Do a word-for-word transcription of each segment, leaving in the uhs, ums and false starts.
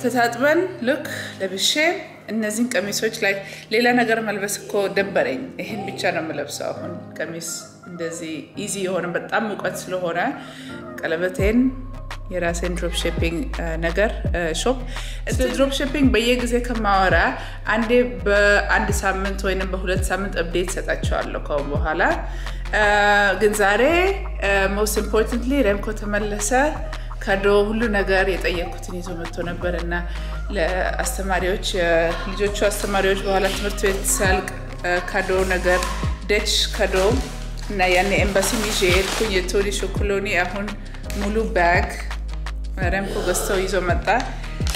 تتعبان لك لبشة النازين كميسوش لايك ليلا نجار ملبسكو دبرين هن بيتشارة ملبسه هون كميس دزي إيزي هون بتأمل قتله هنا كلبتين يراسين دروب شيبين نجار شوب. الدروب شيبين بيجي زي كمارة عندي ب عندي سامنت وين بقولت سامنت أبديت ستأشار لكم وهلا جنزاري most importantly رم كنت ملسه كارو هلو نجار يتأيّن كتني زمتنا برنا لأستماريوش لجوتش أستماريوش بحالة مرتبط سالك كارو نجار دش كارو نياني إمباسي ميجيت كوني توري شوكولوني أهون ملو باغ رمكو قصو يزمتا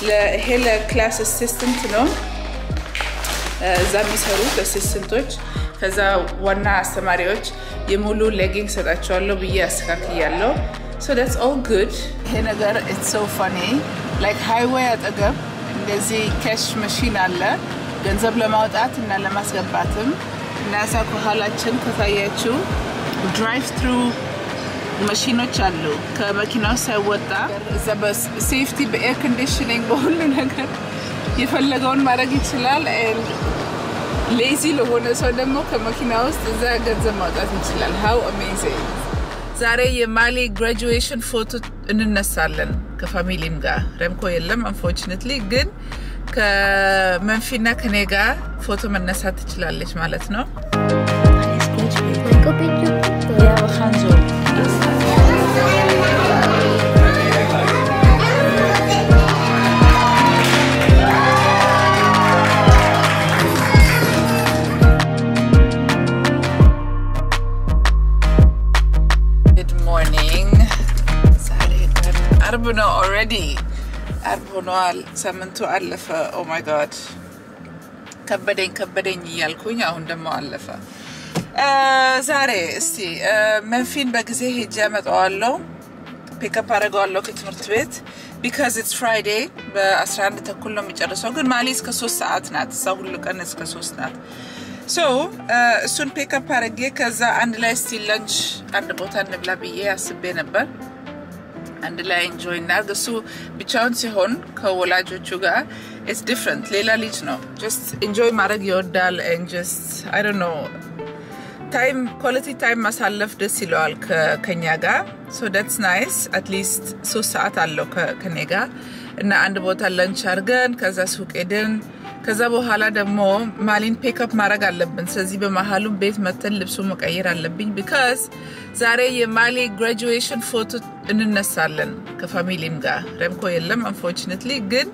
لهلا كلاس assistant نوم زامي سروت assistantوش كذا وانا أستماريوش يملو leggings تأشلو بياس كاكيالو. So that's all good. Henagar, it's so funny. Like highway at Agab, there's a cash machine alla. Ganzab lamaut at na lamas gabatum. Nasa kohala chen kathayechu. Drive-through machine challo. Kamakino sa wata. Zabas safety, air conditioning, bohlu nagar. Yefal lagon maragi chilal and lazy logona so demo kamakino sa ganzamaut at chilal. How amazing! ዛሬ የማሊ ግራጁዌሽን ፎቶ እንነሳለን ከፋሚሊም ጋር ረምኮ የለም አንፎርቹኔትሊ ግን ከመንፊና ከኔ ጋር ፎቶ መነሳት ትችላለች ማለት ነው Arbono already. Arbono al samantu alafa. Oh my god. Kabadin kabadin yalkunya undamo alafa. Zare si. Menfin bagzeh jamat allo. Pick up arago allo kitmurtwit because it's Friday. Asranda ta kullo mijarso. Gun malis kasus saat nat. Sahullo kanis kasus nat. So soon pick up arage kaza unless the lunch and the botan nablabiye asbenabar. And I enjoy that. So, bichaun sehon kawola jo chuga. It's different. Leila lichno. Just enjoy marag yodal and just I don't know. Time quality time masalaf de siloal kanyaga. So that's nice. At least so saat allo kanega. Na and bota lunch argan kaza souk eden kaza bohala demo malin pick up marag allabin. Saziba mahalum beit matan libsu makayir allabin because zare ye mali graduation photo. እንነሳለን ከፋሚሊም ጋር ረምኮ የለም አንፎርቹኔትሊ ግን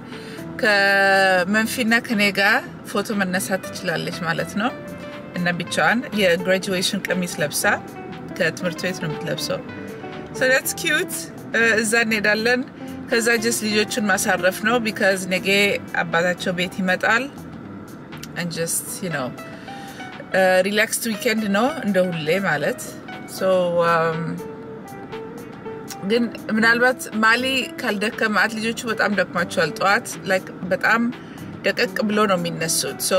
ከመንፊና ከኔ ጋር ፎቶ መነሳት ትችላለች ማለት ነው እና ብቻዋን የግራጁዌሽን ቀሚስ ለብሳ ከትምህርት ቤት ነው የምትለብሰው so that's cute እዛ እንሄዳለን ከዛ just ልጆቹን ማሳረፍ ነው because ነገ አባታቸው ቤት ይመጣል and just you know uh, relaxed weekend ነው እንደሁሌ ማለት so um Then, Minalbat Mali Kaldeka Matlijuchu, but I'm Dakmachual Twat, like, but I'm Dakak Blonomin Nesut. So,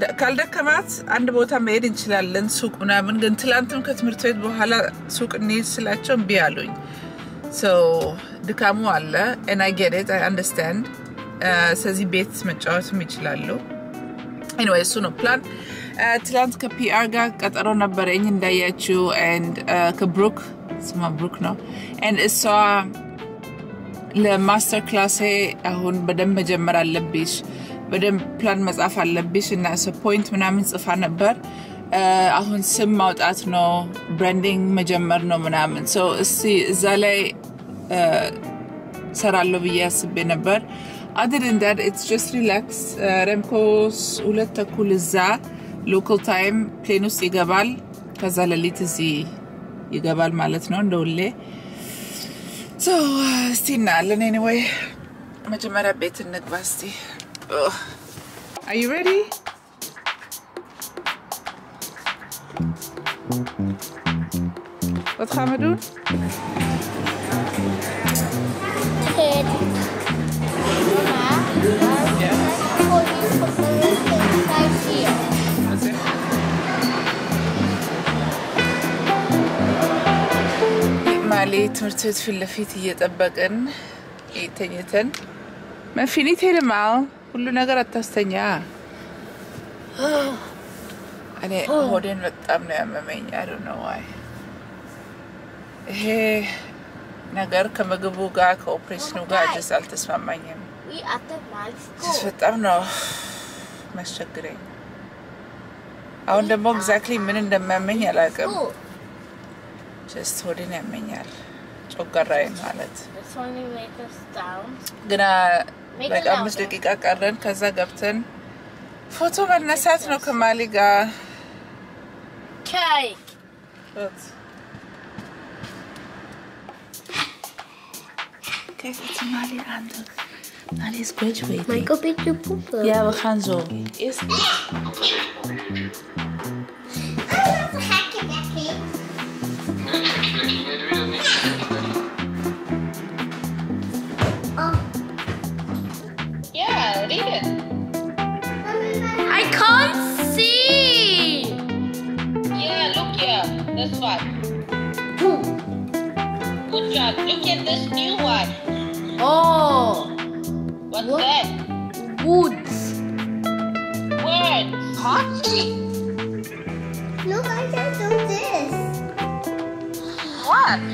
the Kaldekamat and the Bota made in Chilalan Suk Munaman Gantilantum Katmurtuet Bohala Suk Nisilachum Bialuin. So, the Kamualla, and I get it, I understand. Says he baits Machos Michilalo. Anyway, soon a plan. Tilant Kapiarga, Katarona Barenin Dayachu, and Kabruk. Sma Brook no, and it's a le master class he ahun badem bejemara lebish, badem plan mazafar lebish and as a point when I'm in Safanabur, ahun sim out at no branding bejemar no manamen. So see zale saralobiyas benabur. Other than that, it's just relax. Remko's ulata kuliza local time plenus igabal kazalelitizi. ይገባል ማለት ነው እንደውሌ so ስቲናለን anyway መጀመሪያ ቤት እንግባስቲ are you ready wat gaan we doen Mali, Turtut, Filafiti, Abagan, Eating Eaten, ما فيني تهلمع كله نجرة تستنيا. أنا هودين بتأمني أمامي. I don't know why. هي نجار كم جبوجا كأوبريشن وجا جس ألتسمع مني. جس بتأمنه مش شقرين. أون ده مو exactly منين ده أمامي على كم. جس هودين أمامي على. Ogarrain ማለት ግና like አምስት ደቂቃ ቀረን ከዛ ገብተን ፎቶ መነሳት ነው ከማሊ ጋር ቻይ ፎት ከዚህ ማሊ አንዱ ማሊ is graduating ማይኮ ቢቱ ፑፕ ያ ወሃንዞ is I can't see! Yeah, look here. This one. Hmm. Good job. Look at this new one. Oh. What's what? that? Woods. Words. Hot? Look, I can do this. What?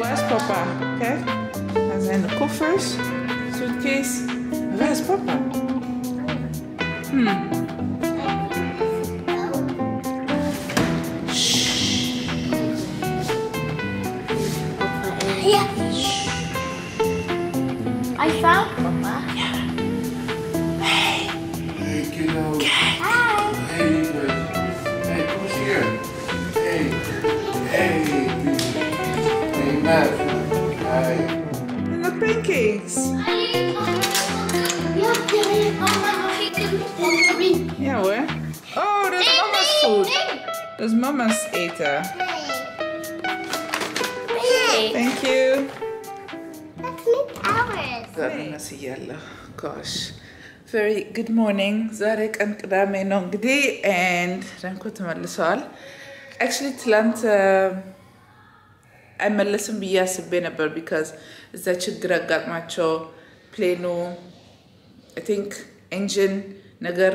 Where's Papa? Okay. And then the coffers, suitcase. Where's Papa? Hmm. Shh. Yeah. Shh. I found Papa. Yeah. Hey. Hey, kiddo. Okay. Hi. Hey, hey, who's here? Hey. Hey. Hey, Matt. Hi. And the pancakes. Yeah, where? Oh, there's baby, Mama's food. Baby. There's Mama's eater. Baby. Thank you. Let's make ours. That's yellow. Gosh. Very good morning. Zarek and Kadame Nongdi and Rankotamal Lisal. Actually, Tlanta. I'm a lesson bias binable because Zachidra got macho, pleno, I think, engine. ነገር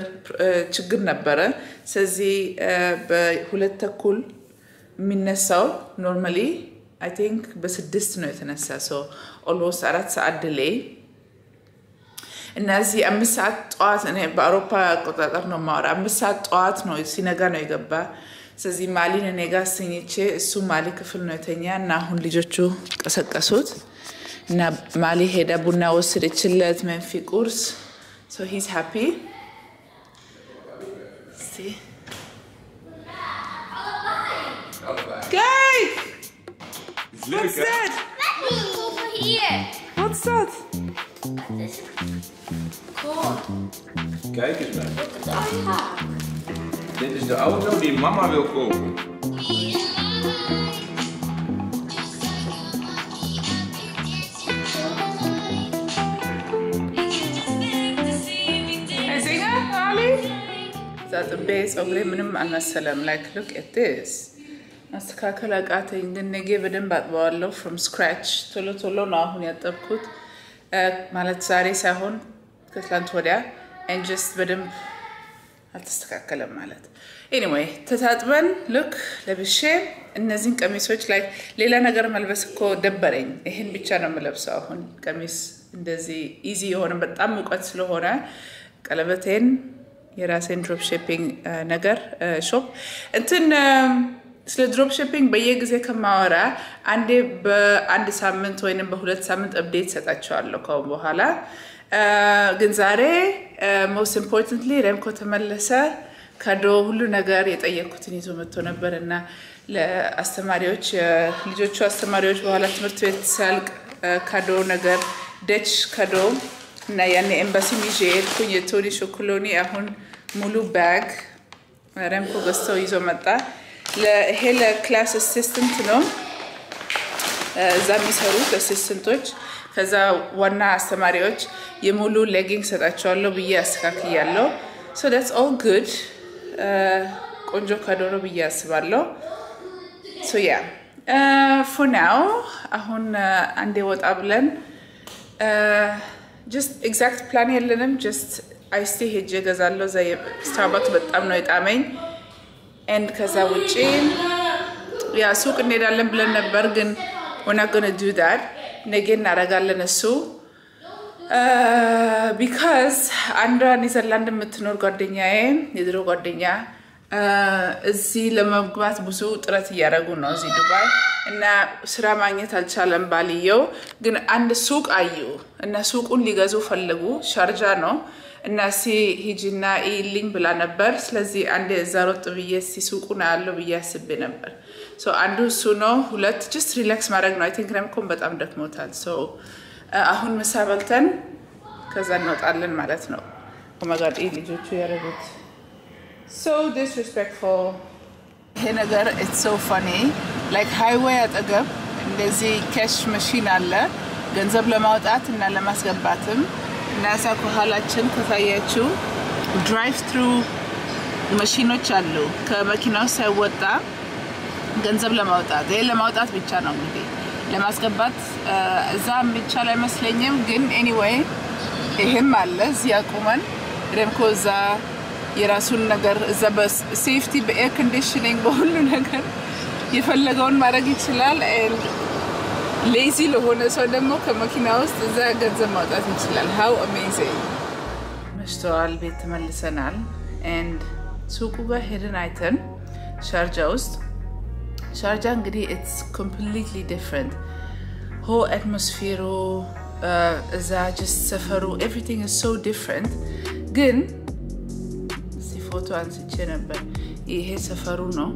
ችግር ነበረ ስለዚህ በሁለት ተኩል የሚነሳው ኖርማሊ አይ ቲንክ በስድስት ነው የተነሳ ሶ ኦልሞስት አራት ሰዓት ዲሌይ እና እዚህ አምስት ሰዓት ጧት እኔ በአውሮፓ ቆጣጣር ነው ማውራ አምስት ሰዓት ጧት ነው ሲነጋ ነው የገባ ስለዚህ ማሊን እኔ ጋር ስኝቼ እሱ ማሊ ክፍል ነው የተኛ እና አሁን ልጆቹ ቀሰቀሱት እና ማሊ ሄዳ ቡና ወስደችለት መንፊ ቁርስ so he's happy See? Guys! What's that? Over here. What's that? This cool. Kijk eens naar. Dit is de auto die mama wil kopen. At the base of minimum and salam like look at this nastakakala qata ingene gebeden batwallo from scratch tolo tolo na hun yatabkut malat sare sahon katlant hodia and just bedem atastakakala malat anyway tatatban look lebishe innezin qamisoch like lela nagar malbes ko debereng ehin bicha na malbes ahun qamis indezi easy hone betam muqat selehona qalabeten የራሴን ድሮፕ ሺፒንግ ነገር ሾፕ እንትን ስለ ድሮፕ ሺፒንግ በየጊዜ ከማወራ አንዴ በአንድ ሳምንት ወይንም በሁለት ሳምንት አፕዴት ሰጣቸዋለሁ ከአሁን በኋላ ግን ዛሬ most importantly ረምኮ ተመለሰ ካዶ ሁሉ ነገር የጠየኩትን ይዞ መጥቶ ነበርና ለአስተማሪዎች ልጆቹ አስተማሪዎች በኋላ ትምህርት ቤት ሳልቅ ካዶ ነገር ደች ካዶ እና ያኔ ኤምባሲ ሚጄል ኩኝቶሪ ሾኮሎኒ አሁን ሙሉ ባግ ረምኮ ገስቶ ይዞ መጣ ለሄለ ክላስ አሲስታንት ነው ዛም ይሰሩ አሲስታንቶች ከዛ ዋና አስተማሪዎች የሙሉ ሌጊንግ ሰጣቸዋለሁ በያስካክያለሁ so that's all good ቆንጆ ካዶሮ በያስባለሁ so yeah uh, for now አሁን አንዴ ወጣ ብለን just exact plan here. Just I stay here because I love Starbucks, but I'm not amen. And because I would change, yeah. So can I learn blend bargain? We're not gonna do that. Again, naragalana so. Uh, because Andra is a London Metnor Gardenia, Nidro Gardenia, Zilama Gwas Busu, Trati Yaragunos in Dubai, and Sramangit al Chalam Balio, then and the Souk Ayu, and the Souk Unligazu Falagu, Sharjano, and Nasi Hijina e Lingbalana Bers, Lazi and the Zarot of Yesi Sukuna Lovias Benamber. So Andrew Suno, who let just relax Maragno, I think Ramcom, but I'm not mortal. So أهون مسابلتن كذا نوت أعلن مالتنا وما قال إيه لجوتشي ربط so disrespectful هنا قر it's so funny like highway at أجب الذي كش ماشين على جنزب لما وقعت إن على مسجد باتم الناس أكو حالات شن كثياتشو drive through ماشينو تشالو كماكينو سووتا جنزب لما وقعت إيه لما وقعت بيتشانو بدي ለማስገባት እዛ ምቻለ አይመስለኝም ግን ኤኒዌይ ይሄም አለ ሲያቆመን ረምኮዛ የራሱን ነገር እዛ በሴፍቲ በኤር ኮንዲሽኒንግ በሁሉ ነገር የፈለገውን ማድረግ ይችላል ሌዚ ለሆነ ሰው ደግሞ ከመኪና ውስጥ እዛ ገንዘብ ማውጣት ይችላል how amazing መስተዋል ቤት ተመልሰናል and ሱቁ ጋር ሄደን አይተን ሻርጃ ውስጥ Sharjah, it's completely different. Whole atmosphere, uh, just safaru, everything is so different. Again, see photo and see channel, but here safaru no.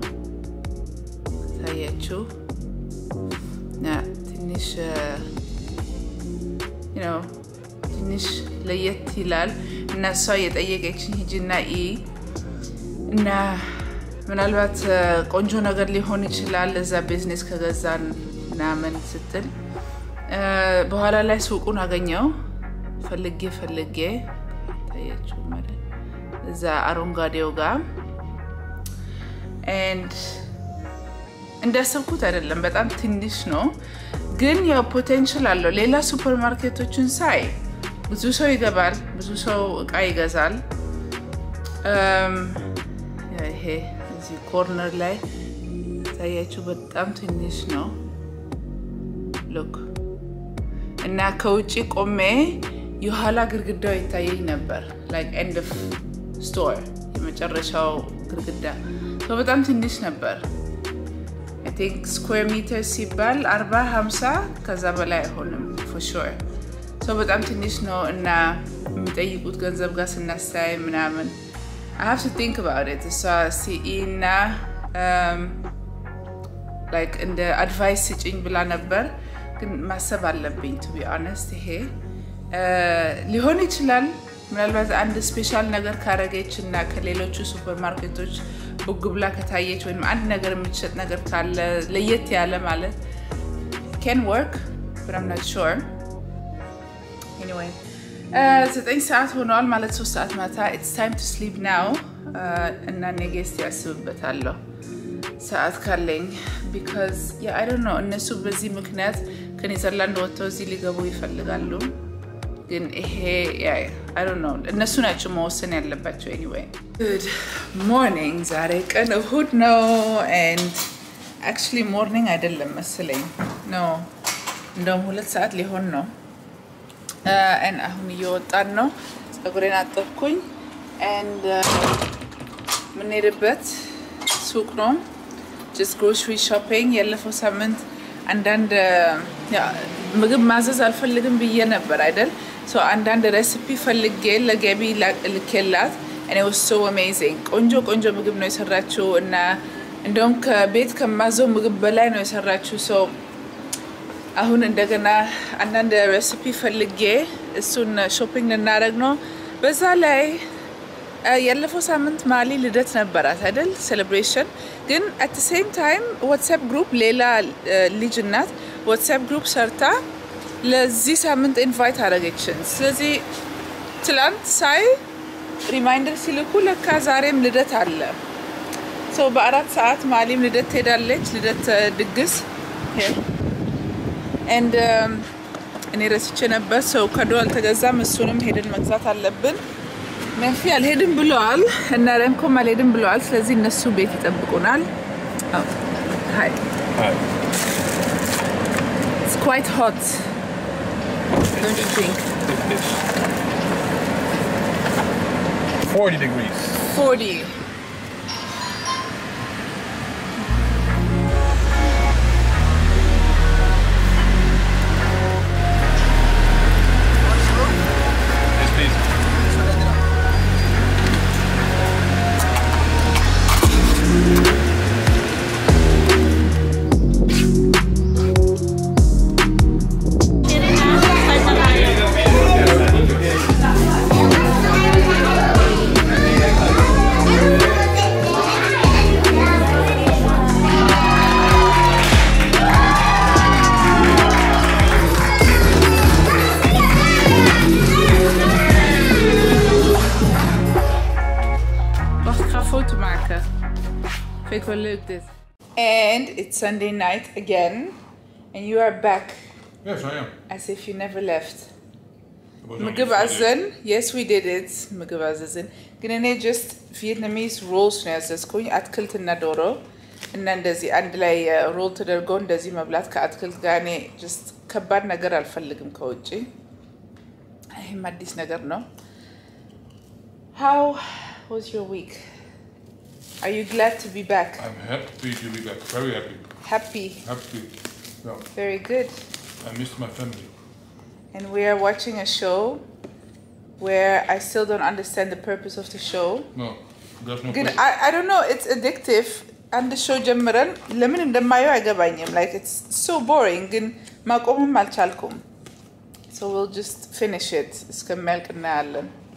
Tayachu, na tinish, you know, tinish layet hilal na soyet ayek action hijina I na. ምናልባት ቆንጆ ነገር ሊሆን ይችላል ለዛ ቢዝነስ ከገዛን ናመን ስትል በኋላ ላይ ሱቁን አገኘው ፈልጌ ፈልጌ ታያችሁ ማለት እዛ አሮንጋዴው ጋር and እንደሰብኩት አይደለም በጣም ትንሽ ነው ግን ያው ፖቴንሻል አለው ሌላ ሱፐርማርኬቶችን ሳይ ብዙ ሰው ይገባል ብዙ ሰው እቃ ይገዛል ይሄ The corner light, tayachu, but I'm finished now. Look, and now kauchi kome, you hala girgida itayay number, like end of store. You may charge how girgida. So but I'm finished number. I think square meter sibal arba hamsa kazabalay honum for sure. So but I'm finished now. And now, mitayi good ganzab gas and nasay minaman. I have to think about it. So, see, in um, like in the advice teaching, Bilanaber, can Masabalabin, to be honest. Hey, Lihonichilan, Melvas and the special Nagar Karagach and Nakalelochu supermarket, Bugublakatayach, and Nagar Michet Nagar Kala, Layetiala Malet can work, but I'm not sure. Anyway. ዘጠኝ ሰዓት ሆኗል ማለት ሶስት ሰዓት ማታ it's time to sleep now እና ነገ እስቲ አስብበታለሁ ሰዓት ካለኝ because yeah I don't know እነሱ በዚህ ምክንያት ከኔዘርላንድ ወጥተው እዚህ ሊገቡ ይፈልጋሉ ግን ይሄ yeah I don't know እነሱ ናቸው መወሰን ያለባቸው anyway good morning ዛሬ ቀን እሁድ ነው and actually morning አይደለም መሰለኝ no እንደውም ሁለት ሰዓት ሊሆን ነው Uh, and I'm your Tano, a green at the coin, and I need a bit Sukrom, just grocery shopping, yellow for salmon, and then the Mazas are for little Vienna bridal. So, and then the recipe for Ligel, Gabi, Likellat, and it was so amazing. Onjo, Onjo, Mugub Nois Rachu, and Donk Bait Camazo, Mugub Bella Nois Rachu, so. አሁን እንደገና አንዳንድ ሬሲፒ ፈልጌ እሱን ሾፒንግ እናደርግ ነው በዛ ላይ ያለፈው ሳምንት ማሊ ልደት ነበራት አይደል ሴሌብሬሽን ግን at the same time WhatsApp group ሌላ ልጅ እናት WhatsApp group ሰርታ ለዚህ ሳምንት ኢንቫይት አደረገችን ስለዚህ ትላንት ሳይ ሪማይንደር ሲልኩ ለካ ዛሬም ልደት አለ so በአራት ሰዓት ማሊም ልደት ሄዳለች ልደት ድግስ And um, نرسيتش نبس وكدو التجزم السونم هيدن مجزات على اللبن ما في على هيدن بلوال هنرمكم على هيدن بلوال لازم نسو بيت يطبقونال هاي هاي It's quite hot don't you think forty degrees forty This. And it's Sunday night again, and you are back. Yes, I am. As if you never left. Magabazin, yes, we did it. Magabazin. Gonna just Vietnamese rolls now. Says koin atkilt nadoro, and then does the andlay roll to the gun does him a black atkilt gani just kabad nagar al falligum koji. I mad this nagar no. How was your week? Are you glad to be back? I'm happy to be back. Very happy. Happy. Happy. Yeah. Very good. I missed my family. And we are watching a show where I still don't understand the purpose of the show. No, there's no good. I, I don't know. It's addictive. And the show jammeran lemin demayo agabanyem. Like it's so boring. Gin maqomum malchalkum. So we'll just finish it. Iskamelkna allan.